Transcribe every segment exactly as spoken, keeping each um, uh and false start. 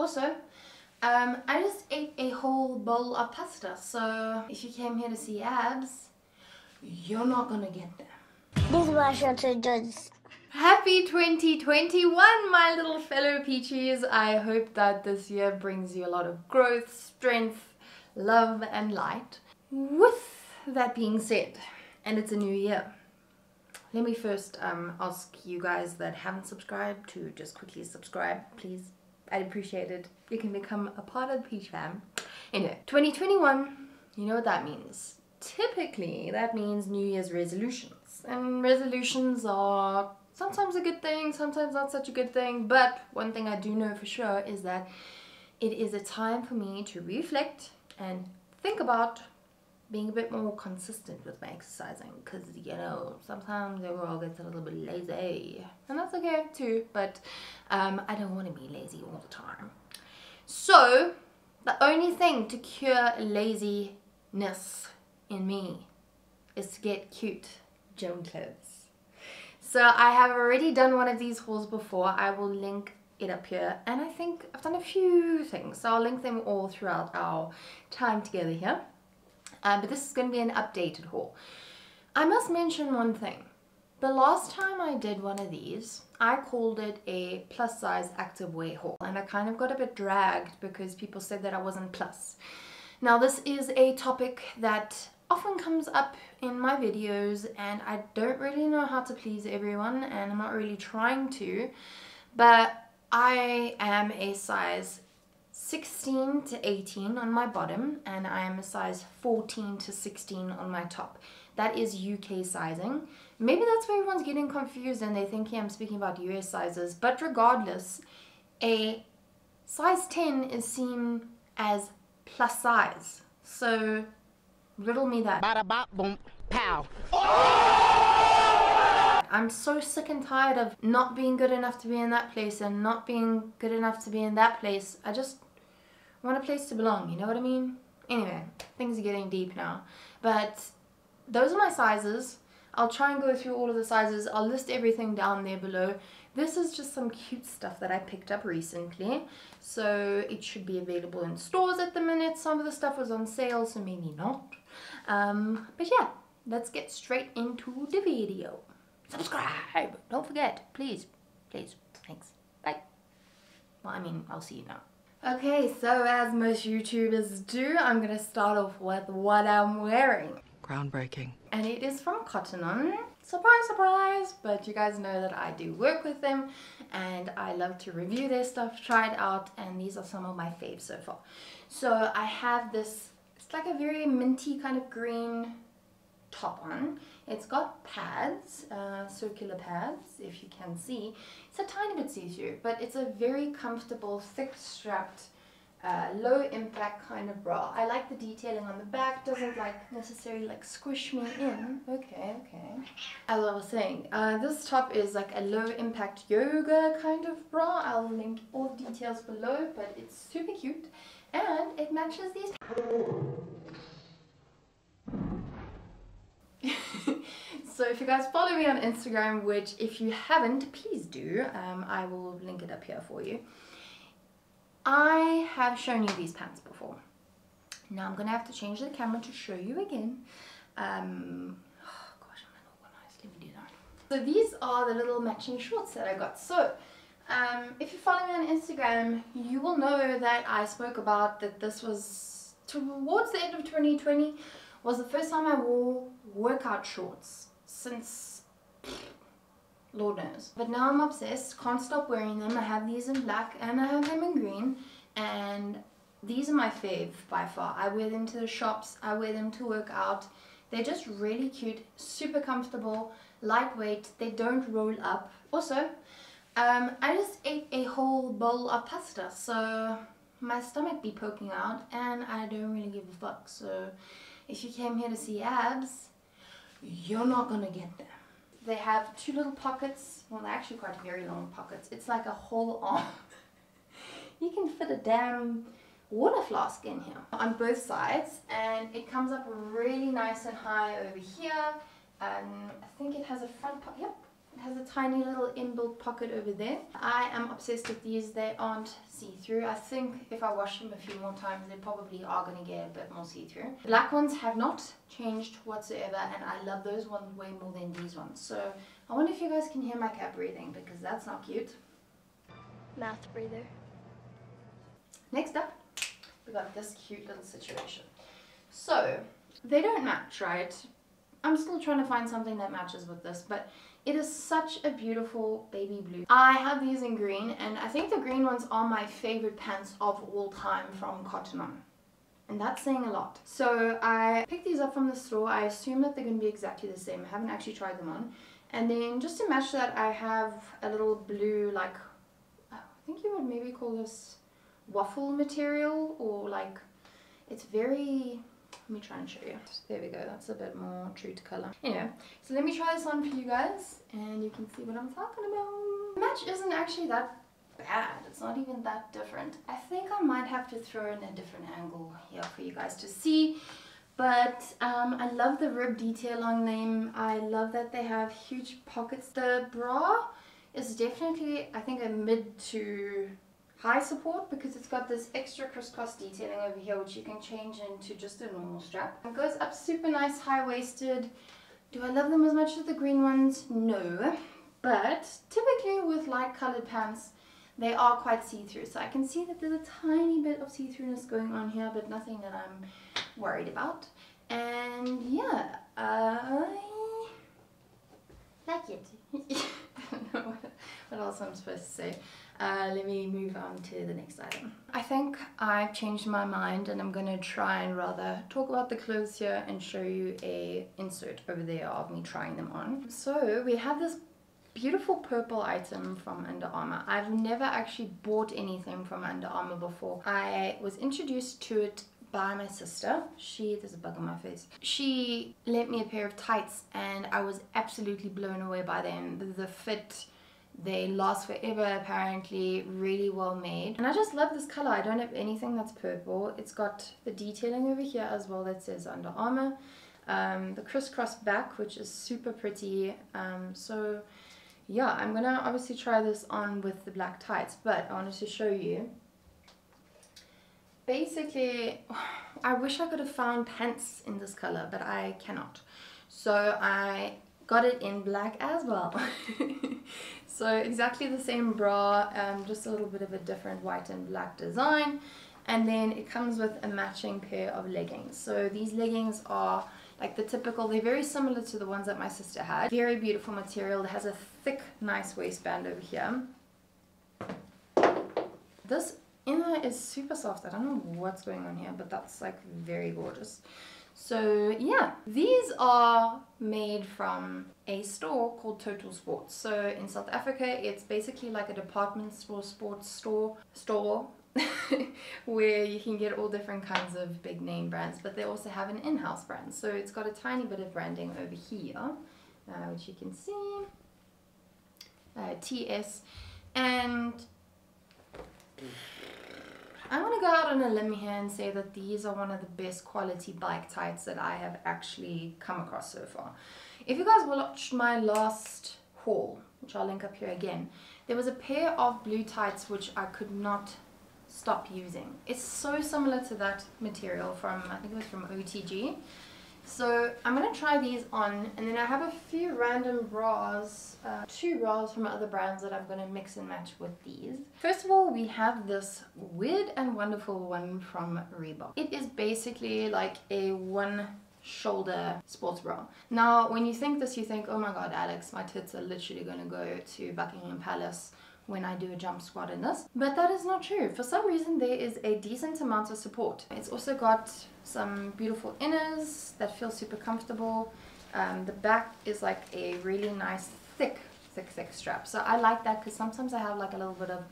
Also, um, I just ate a whole bowl of pasta, so if you came here to see abs, you're not gonna get them. This was your two dudes. Happy twenty twenty-one, my little fellow peaches. I hope that this year brings you a lot of growth, strength, love and light. With that being said, and it's a new year, let me first um, ask you guys that haven't subscribed to just quickly subscribe, please. I'd appreciate it. You can become a part of the Peach Fam. Anyway, twenty twenty-one, you know what that means. Typically, that means New Year's resolutions. And resolutions are sometimes a good thing, sometimes not such a good thing. But one thing I do know for sure is that it is a time for me to reflect and think about being a bit more consistent with my exercising, because, you know, sometimes the world gets a little bit lazy, and that's okay too, but um, I don't want to be lazy all the time. So the only thing to cure laziness in me is to get cute gym clothes. So I have already done one of these hauls before. I will link it up here, and I think I've done a few things, so I'll link them all throughout our time together here. Um, but this is going to be an updated haul. I must mention one thing. The last time I did one of these, I called it a plus size active wear haul, and I kind of got a bit dragged because people said that I wasn't plus. Now this is a topic that often comes up in my videos, and I don't really know how to please everyone, and I'm not really trying to, but I am a size sixteen to eighteen on my bottom, and I am a size fourteen to sixteen on my top. That is U K sizing. Maybe that's where everyone's getting confused and they think, yeah, I'm speaking about U S sizes, but regardless, a size ten is seen as plus size. So riddle me that. Bada bop boom pow. I'm so sick and tired of not being good enough to be in that place and not being good enough to be in that place. I just want a place to belong, you know what I mean? Anyway, things are getting deep now. But those are my sizes. I'll try and go through all of the sizes. I'll list everything down there below. This is just some cute stuff that I picked up recently. So it should be available in stores at the minute. Some of the stuff was on sale, so maybe not. Um, but yeah, let's get straight into the video. Subscribe, don't forget, please, please, thanks, bye. Well, I mean, I'll see you now. Okay, so as most YouTubers do, I'm gonna start off with what I'm wearing. Groundbreaking. And it is from Cotton On. Surprise, surprise, but you guys know that I do work with them and I love to review their stuff, try it out, and these are some of my faves so far. So I have this, it's like a very minty kind of green top on. It's got pads, uh, circular pads, if you can see. It's a tiny bit see-through, but it's a very comfortable, thick strapped, uh, low impact kind of bra. I like the detailing on the back, doesn't like necessarily like squish me in. Okay, okay. As I was saying, uh, this top is like a low impact yoga kind of bra. I'll link all the details below, but it's super cute and it matches these. So if you guys follow me on Instagram, which if you haven't, please do, um, I will link it up here for you. I have shown you these pants before. Now I'm going to have to change the camera to show you again. Um, oh gosh, I'm unorganized. Let me do that. So these are the little matching shorts that I got. So um, if you follow me on Instagram, you will know that I spoke about that this was towards the end of twenty twenty. Was the first time I wore workout shorts since pff, Lord knows. But now I'm obsessed, can't stop wearing them. I have these in black and I have them in green, and these are my fave by far. I wear them to the shops, I wear them to work out. They're just really cute, super comfortable, lightweight, they don't roll up. Also, um, I just ate a whole bowl of pasta, so my stomach be poking out and I don't really give a fuck. So if you came here to see abs, you're not gonna get them. They have two little pockets. Well, they're actually quite very long pockets. It's like a whole arm. You can fit a damn water flask in here on both sides, and it comes up really nice and high over here. Um, I think it has a front pocket. Yep, has a tiny little inbuilt pocket over there. I am obsessed with these. They aren't see-through. I think if I wash them a few more times, they probably are going to get a bit more see-through. The black ones have not changed whatsoever, and I love those ones way more than these ones. So I wonder if you guys can hear my cat breathing, because that's not cute. Mouth breather. Next up, we got this cute little situation. So they don't match, right? I'm still trying to find something that matches with this, but it is such a beautiful baby blue. I have these in green, and I think the green ones are my favorite pants of all time from Cotton On. And that's saying a lot. So I picked these up from the store. I assume that they're going to be exactly the same. I haven't actually tried them on. And then just to match that, I have a little blue, like, I think you would maybe call this waffle material, or like, it's very... Let me try and show you. There we go. That's a bit more true to color. Anyway, so let me try this on for you guys, and you can see what I'm talking about. The match isn't actually that bad. It's not even that different. I think I might have to throw in a different angle here for you guys to see. But um, I love the rib detail on them. I love that they have huge pockets. The bra is definitely, I think, a mid to... high support, because it's got this extra crisscross detailing over here, which you can change into just a normal strap. It goes up super nice, high-waisted. Do I love them as much as the green ones? No, but typically with light colored pants, they are quite see-through. So I can see that there's a tiny bit of see-throughness going on here, but nothing that I'm worried about. And yeah, I like it. I don't know what else I'm supposed to say. Uh, let me move on to the next item. I think I've changed my mind, and I'm going to try and rather talk about the clothes here and show you a insert over there of me trying them on. So we have this beautiful purple item from Under Armour. I've never actually bought anything from Under Armour before. I was introduced to it by my sister. She, there's a bug on my face. She lent me a pair of tights, and I was absolutely blown away by them. The fit, they last forever apparently, really well made. And I just love this color. I don't have anything that's purple. It's got the detailing over here as well that says Under Armour. Um, the crisscross back, which is super pretty. Um, so yeah, I'm gonna obviously try this on with the black tights, but I wanted to show you. Basically, I wish I could have found pants in this color, but I cannot. So I got it in black as well. So exactly the same bra, um, just a little bit of a different white and black design. And then it comes with a matching pair of leggings. So these leggings are like the typical, they're very similar to the ones that my sister had. Very beautiful material. It has a thick, nice waistband over here. This inner is super soft. I don't know what's going on here, but that's like very gorgeous. So yeah, these are made from a store called Total Sports. So in South Africa, it's basically like a department store sports store store where you can get all different kinds of big name brands, but they also have an in-house brand. So it's got a tiny bit of branding over here, uh, which you can see, uh, T S, and I'm going to go out on a limb here and say that these are one of the best quality bike tights that I have actually come across so far. If you guys watched my last haul, which I'll link up here again, there was a pair of blue tights which I could not stop using. It's so similar to that material from, I think it was from O T G. So I'm going to try these on, and then I have a few random bras, uh, two bras from other brands that I'm going to mix and match with these. First of all, we have this weird and wonderful one from Reebok. It is basically like a one shoulder sports bra. Now, when you think this, you think, oh my god, Alex, my tits are literally going to go to Buckingham Palace when I do a jump squat in this, but that is not true. For some reason, there is a decent amount of support. It's also got some beautiful inners that feel super comfortable. Um, the back is like a really nice thick, thick, thick strap. So I like that, because sometimes I have like a little bit of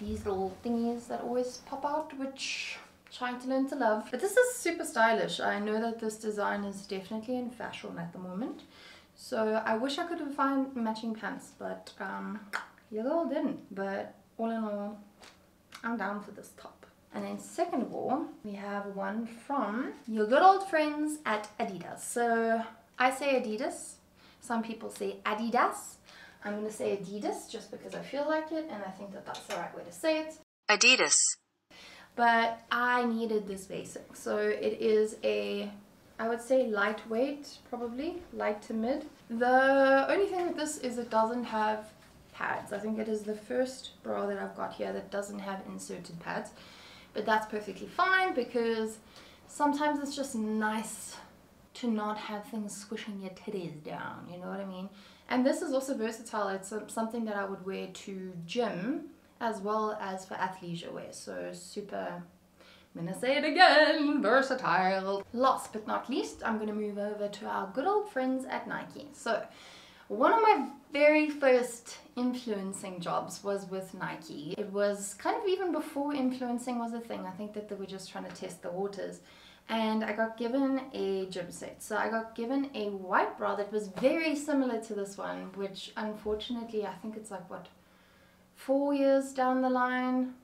these little thingies that always pop out, which I'm trying to learn to love. But this is super stylish. I know that this design is definitely in fashion at the moment. So I wish I could find matching pants, but um, you all didn't. But all in all, I'm down for this top. And then second of all, we have one from your good old friends at Adidas. So I say Adidas, some people say Adidas. I'm going to say Adidas just because I feel like it and I think that that's the right way to say it. Adidas. But I needed this basic. So it is a, I would say lightweight, probably, light to mid. The only thing with this is it doesn't have pads. I think it is the first bra that I've got here that doesn't have inserted pads. But that's perfectly fine because sometimes it's just nice to not have things squishing your titties down, you know what I mean? And this is also versatile. It's something that I would wear to gym as well as for athleisure wear. So super, I'm gonna say it again, versatile. Last but not least, I'm gonna move over to our good old friends at Nike. So one of my very first influencing jobs was with Nike. It was kind of even before influencing was a thing. I think that they were just trying to test the waters. And I got given a gym set. So I got given a white bra that was very similar to this one, which unfortunately, I think it's like, what, four years down the line?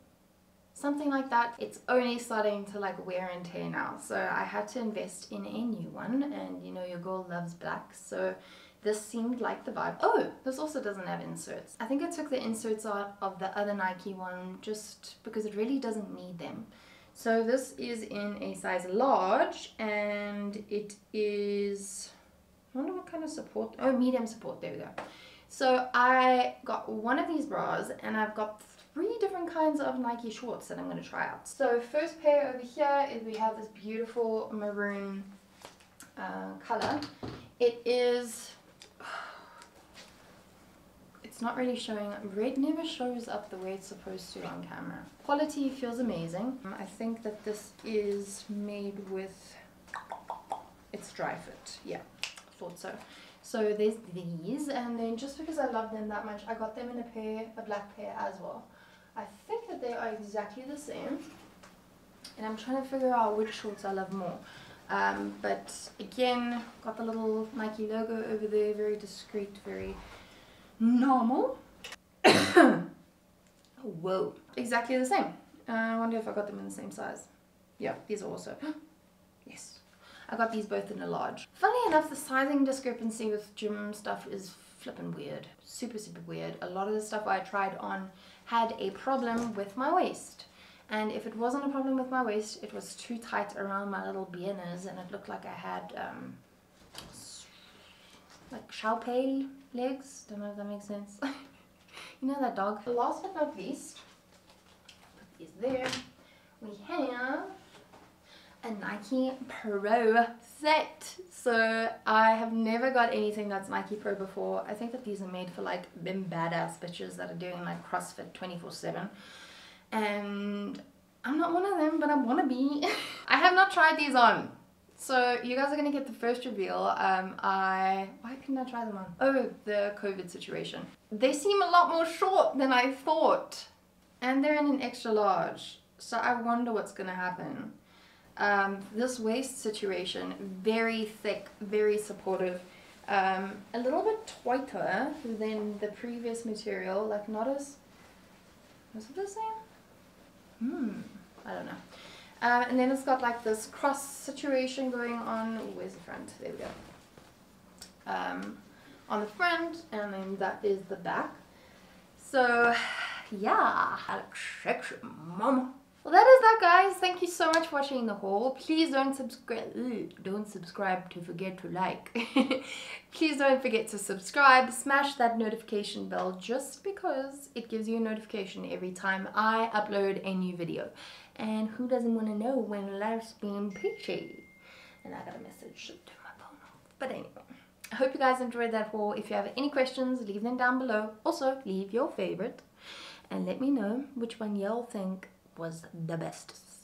Something like that. It's only starting to like wear and tear now. So I had to invest in a new one. And you know, your girl loves black. So this seemed like the vibe. Oh, this also doesn't have inserts. I think I took the inserts out of the other Nike one just because it really doesn't need them. So this is in a size large and it is, I wonder what kind of support, oh, medium support, there we go. So I got one of these bras and I've got three different kinds of Nike shorts that I'm gonna try out. So first pair over here is we have this beautiful maroon uh, color. It is, it's not really showing up. Red never shows up the way it's supposed to on camera. Quality feels amazing. I think that this is made with, it's dry fit. Yeah, I thought so. So there's these, and then just because I love them that much, I got them in a pair, a black pair as well. I think that they are exactly the same. And I'm trying to figure out which shorts I love more. Um, but again, got the little Nike logo over there, very discreet, very normal. Whoa. Exactly the same. Uh, I wonder if I got them in the same size. Yeah, these are also. Yes. I got these both in a large. Funny enough, the sizing discrepancy with gym stuff is flippin' weird. Super, super weird. A lot of the stuff I tried on had a problem with my waist. And if it wasn't a problem with my waist, it was too tight around my little biennas and it looked like I had um, like chaupale legs. Don't know if that makes sense. You know that dog. Last but not least, put these there. We have a Nike Pro set. So I have never got anything that's Nike Pro before. I think that these are made for like them badass bitches that are doing like CrossFit twenty-four seven. And I'm not one of them, but I want to be. I have not tried these on, so you guys are going to get the first reveal. Um, I... Why couldn't I try them on? Oh, the COVID situation. They seem a lot more short than I thought. And they're in an extra large, so I wonder what's going to happen. Um, this waist situation, very thick, very supportive. Um, a little bit tighter than the previous material, like not as... Was it the same? Hmm, I don't know. Um, and then it's got like this cross situation going on. Where's the front? There we go. Um, on the front, and then that is the back. So, yeah, mama. Well, that is that, guys. Thank you so much for watching the haul. Please don't subscribe. Don't subscribe to forget to like. Please don't forget to subscribe. Smash that notification bell just because it gives you a notification every time I upload a new video. And who doesn't want to know when life's been peachy? And I got a message to turn my phone off. But anyway, I hope you guys enjoyed that haul. If you have any questions, leave them down below. Also, leave your favorite and let me know which one y'all think was the best.